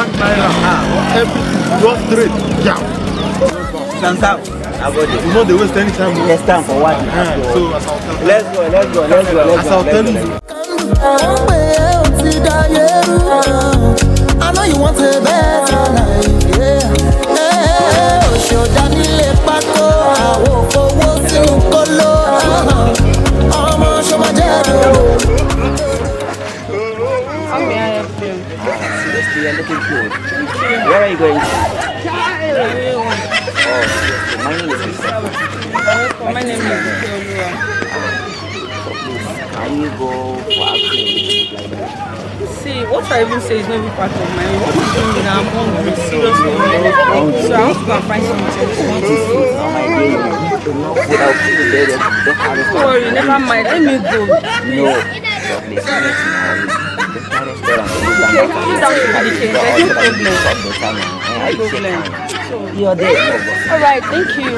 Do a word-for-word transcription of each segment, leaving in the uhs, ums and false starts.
one naira. Ah, everything just straight. Yeah. Stand up. You know they waste any time. Yes, time for what? Yeah. So as I'll tell you. Let's go. Let's go. Let's go. As I'll tell you. I know you want a better life. Yeah. Show Danile Pato. I won't go walk in Colo. I'm on show my dad. You're looking good. Where are you going? Oh, my name is My name is Can you go for acting? See, what I even say is not even part of my own. What is doing now? I'm hungry, seriously. So I have to go and find something. Sorry, never mind. Let me go. No. You're there. All right, thank you.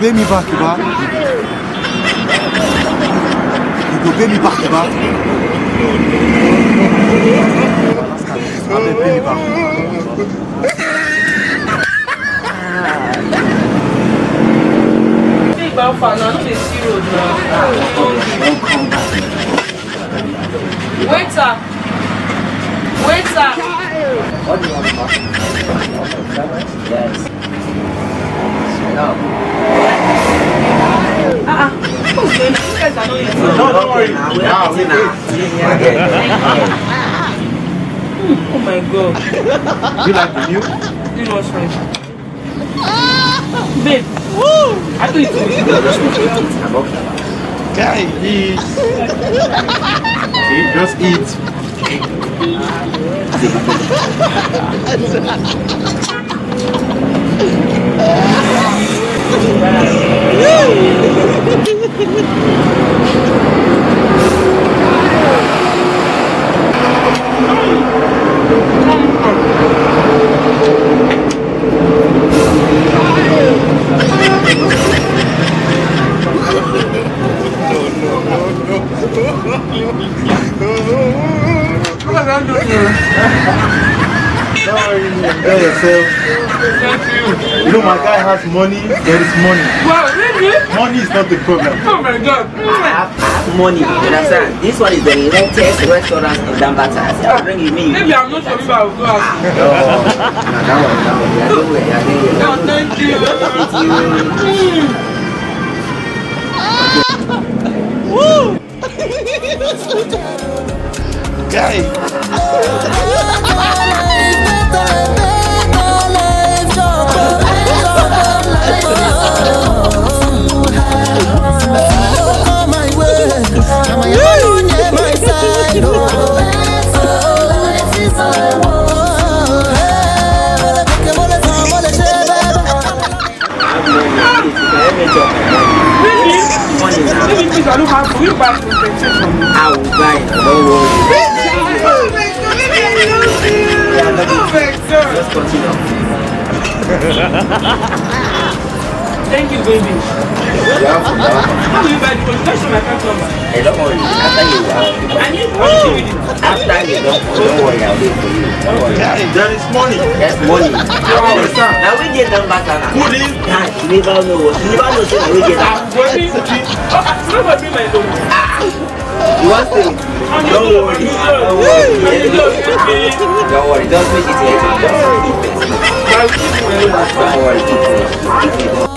Pay me back, Iba. You go pay me back, Iba. Pay me back. Pay me back for not to zero now. Waiter, waiter. What do you want to buy? Yes. Ah, who's going to get that? No, don't worry. Now, we now. Oh my God. You like the new? It was fine. Babe, woo! I thought it was. Guy, eat. Just eat. You know, my guy has money, there is money. Wow, really? Money is not the problem. Oh my God. I have, I have money, you understand? This one is the latest restaurant in Dambatta. I'll bring you me. Maybe I'm not sure if I'll go out. No, that one, that one. You're doing it, you're No, thank you. Woo! Guy. I don't have to buy protection from you. I will buy it. Don't worry. Oh my God, let me lose you. Oh my God. Just continue. Thank you, baby. You're welcome. How will you buy the phone? That's my account number. Hey, don't worry. After you, I need money. After you, don't, don't worry. I'll wait for you. Don't worry. There is money. There's money. Now we get Dambatta now. Who is? You never know. You never know. We get that. It's not going to be my phone. You want to? Don't worry. Don't worry. Don't make it easy. Don't worry. Don't worry.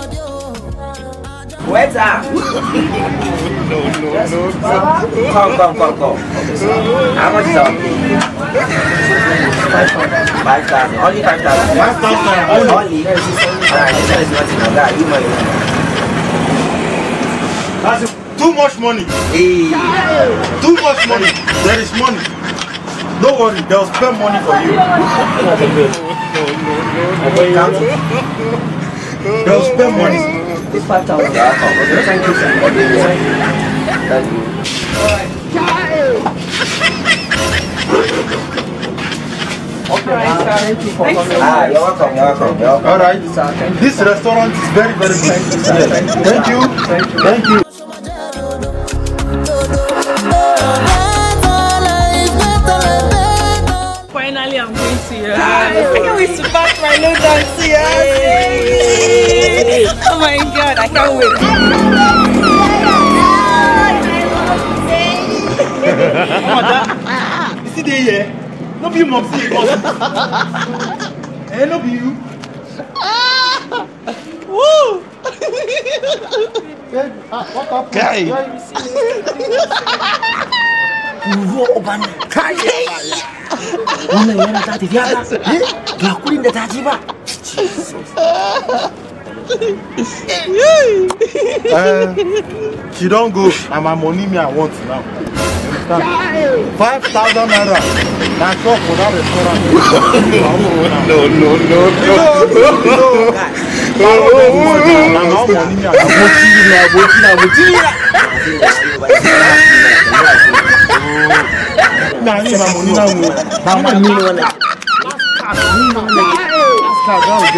Where's that? No, no, no, no. Come, come, come, come. How much is that? Five thousand. Only five thousand. Five thousand. Only. Alright, this one is not enough. That you money. That's too much money. Hey. Too much money. There is money. Don't worry, they'll spend money for you. No, no, no. They'll spend money. It's five thousand. Thank you, sir. Thank you. Thank you. Okay, uh, thank you for coming. Ah, you're welcome. You're welcome. You're welcome. All right. Sir, thank you. This restaurant is very, very good. Thank you, sir. Thank you. Thank you. Thank you. Thank you. Finally, I'm going to you. I can't wait to pass my load down to you. Oh my god, I can't wait. Oh, mother, you see the here? Not you, mom, see it. Eh, not you. Woo! What up, guy? Jesus. uh, she don't go, and my money me I want now. Five thousand naira. That's all for that restaurant. No, no, no, no, no, no,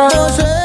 oh,